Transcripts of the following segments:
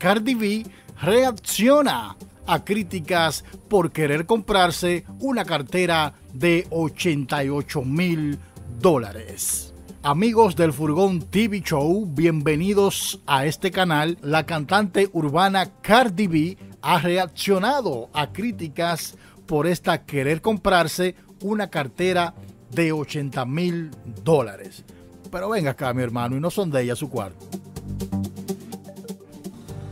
Cardi B reacciona a críticas por querer comprarse una cartera de $88.000. Amigos del Furgón TV Show, bienvenidos a este canal. La cantante urbana Cardi B ha reaccionado a críticas por esta querer comprarse una cartera de $80.000. Pero venga acá, mi hermano, y no son de ella su cuarto.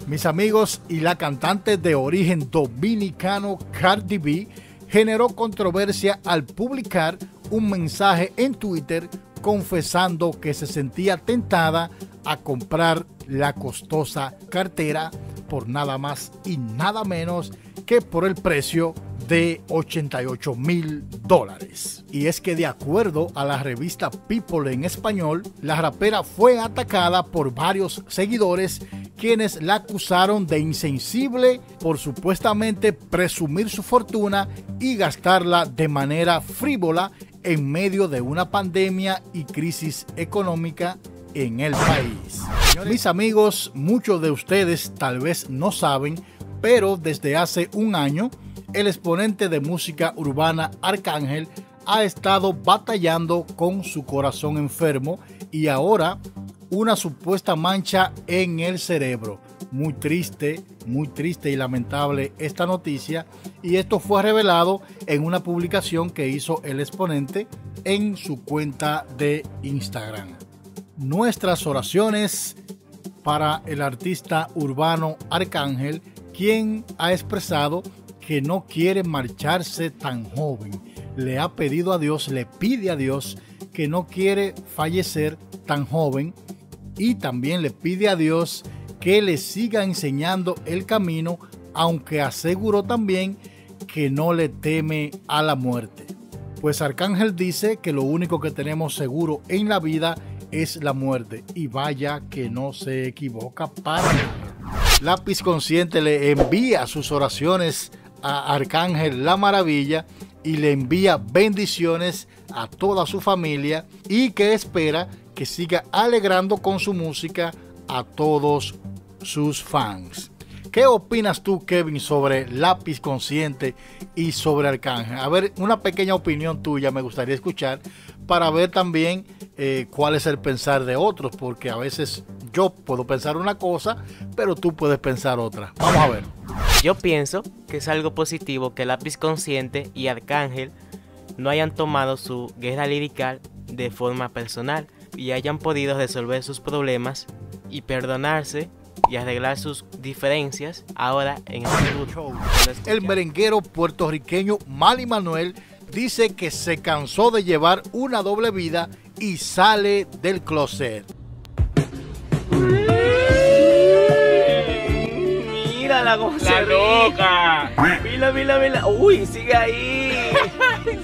Mis amigos, y la cantante de origen dominicano Cardi B generó controversia al publicar un mensaje en Twitter confesando que se sentía tentada a comprar la costosa cartera por nada más y nada menos que por el precio de $88.000. Y es que de acuerdo a la revista People en español, la rapera fue atacada por varios seguidores quienes la acusaron de insensible por supuestamente presumir su fortuna y gastarla de manera frívola en medio de una pandemia y crisis económica en el país. Mis amigos, muchos de ustedes tal vez no saben, pero desde hace un año, el exponente de música urbana Arcángel ha estado batallando con su corazón enfermo y ahora una supuesta mancha en el cerebro. Muy triste y lamentable esta noticia, y esto fue revelado en una publicación que hizo el exponente en su cuenta de Instagram. Nuestras oraciones para el artista urbano Arcángel, quien ha expresado que no quiere marcharse tan joven. Le ha pedido a Dios, le pide a Dios que no quiere fallecer tan joven, y también le pide a Dios que le siga enseñando el camino, aunque aseguró también que no le teme a la muerte. Pues Arcángel dice que lo único que tenemos seguro en la vida es la muerte, y vaya que no se equivoca para nada. Lápiz Consciente le envía sus oraciones a Arcángel la Maravilla y le envía bendiciones a toda su familia, y que espera que siga alegrando con su música a todos sus fans. ¿Qué opinas tú, Kevin, sobre Lápiz Consciente y sobre Arcángel? A ver, una pequeña opinión tuya me gustaría escuchar para ver también cuál es el pensar de otros, porque a veces yo puedo pensar una cosa, pero tú puedes pensar otra. Vamos a ver. Yo pienso que es algo positivo que Lápiz Consciente y Arcángel no hayan tomado su guerra lirical de forma personal y hayan podido resolver sus problemas y perdonarse y arreglar sus diferencias ahora en el futuro. El merenguero puertorriqueño Manny Manuel dice que se cansó de llevar una doble vida y sale del closet. Mira la cosa loca. Mira, mira, mira. Uy, sigue ahí.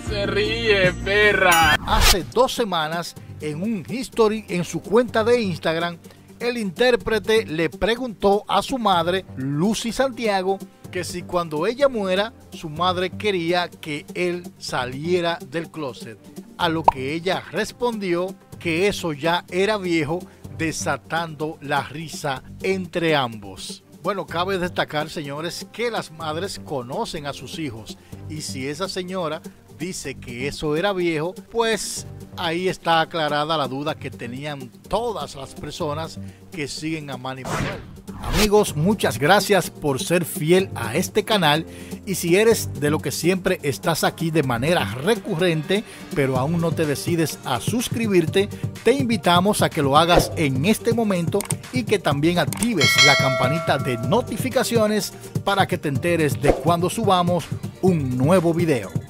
Se ríe, perra. Hace 2 semanas, en un history en su cuenta de Instagram, el intérprete le preguntó a su madre, Lucy Santiago, que si cuando ella muera, su madre quería que él saliera del closet. A lo que ella respondió que eso ya era viejo, desatando la risa entre ambos. Bueno, cabe destacar, señores, que las madres conocen a sus hijos, y si esa señora dice que eso era viejo, pues ahí está aclarada la duda que tenían todas las personas que siguen a Manny Manuel. Amigos, muchas gracias por ser fiel a este canal, y si eres de lo que siempre estás aquí de manera recurrente pero aún no te decides a suscribirte, te invitamos a que lo hagas en este momento y que también actives la campanita de notificaciones para que te enteres de cuando subamos un nuevo video.